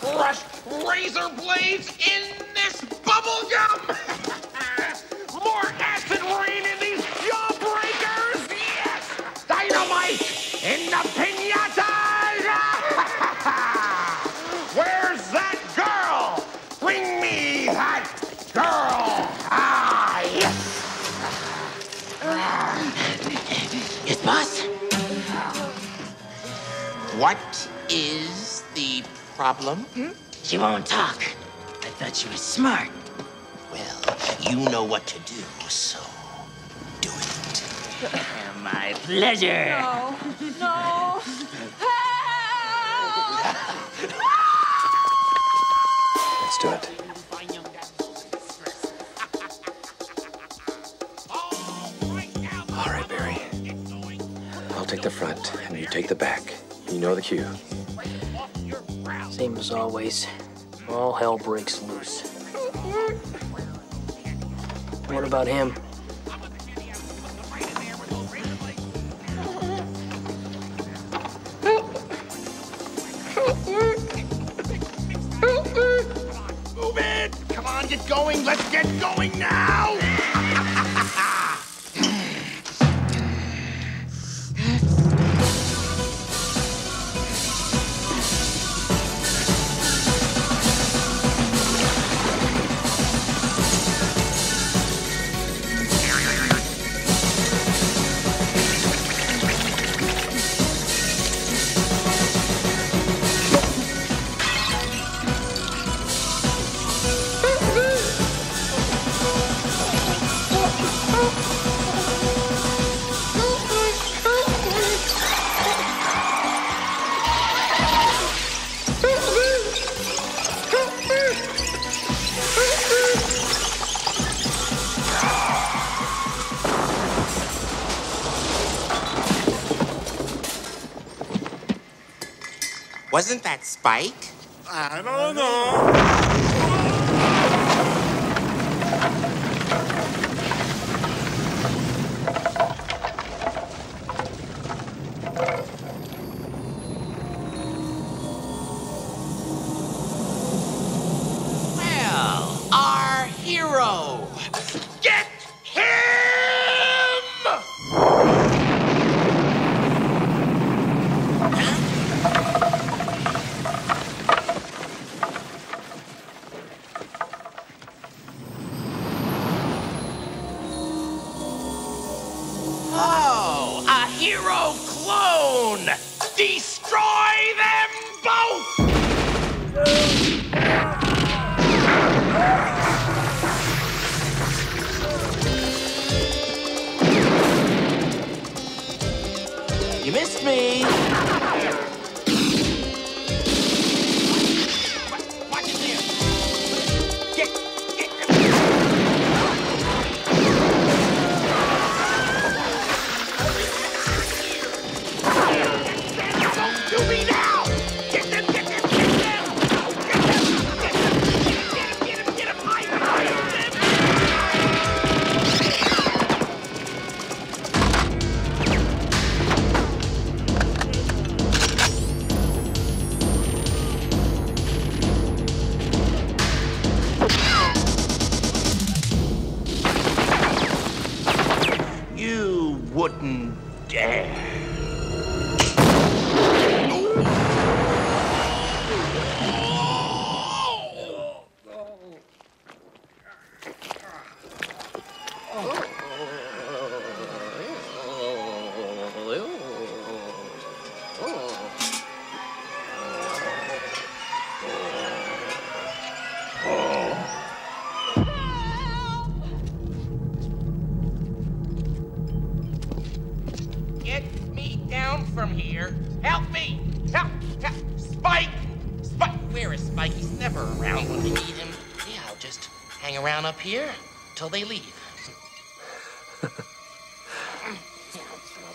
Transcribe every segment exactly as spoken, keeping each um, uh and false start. Crushed razor blades in this bubble gum! More acid rain in these jawbreakers! Yes! Dynamite in the piñata! Where's that girl? Bring me that girl! Ah, yes! Yes, boss? What is the problem? Hmm? She won't talk. I thought she was smart. Well, you know what to do, so do it. My pleasure. No, no. Help! Let's do it. All right, Barry. I'll take the front, and you take the back. You know the cue. Same as always. All hell breaks loose. What about him? Move it! Come on, get going! Let's get going now! Wasn't that Spike? I don't know. Well, our hero. Get hero clone! Destroy them both! You missed me! Watch it there! Get, get, wouldn't dare. From here. Help me! Help! Help! Spike! Spike! Where is Spike? He's never around when we need him. Yeah, I'll just hang around up here till they leave.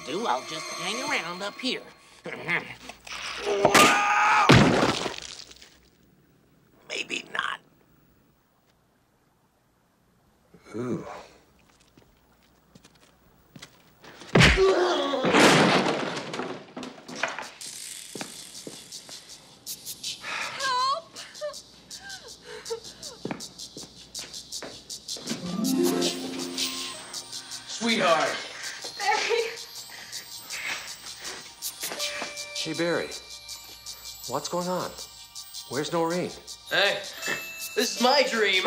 do, I'll just hang around up here. Maybe not. Ooh. Sweetheart. Barry. Hey, Barry. What's going on? Where's Noreen? Hey, this is my dream.